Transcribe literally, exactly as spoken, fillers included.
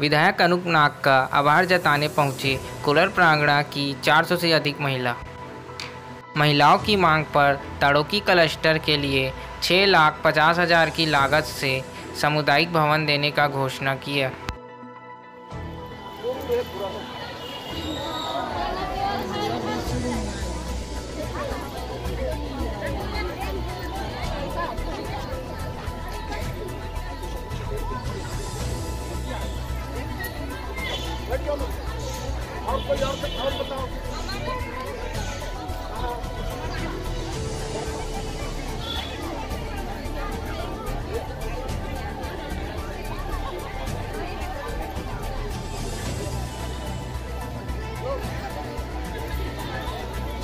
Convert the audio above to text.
विधायक अनूप नाग का आभार जताने पहुंची कोलर प्रांगणा की चार सौ से अधिक महिला। महिलाओं की मांग पर ताड़ोकी क्लस्टर के लिए छः लाख पचास हज़ार की लागत से सामुदायिक भवन देने का घोषणा किया। आपको यार से और बताओ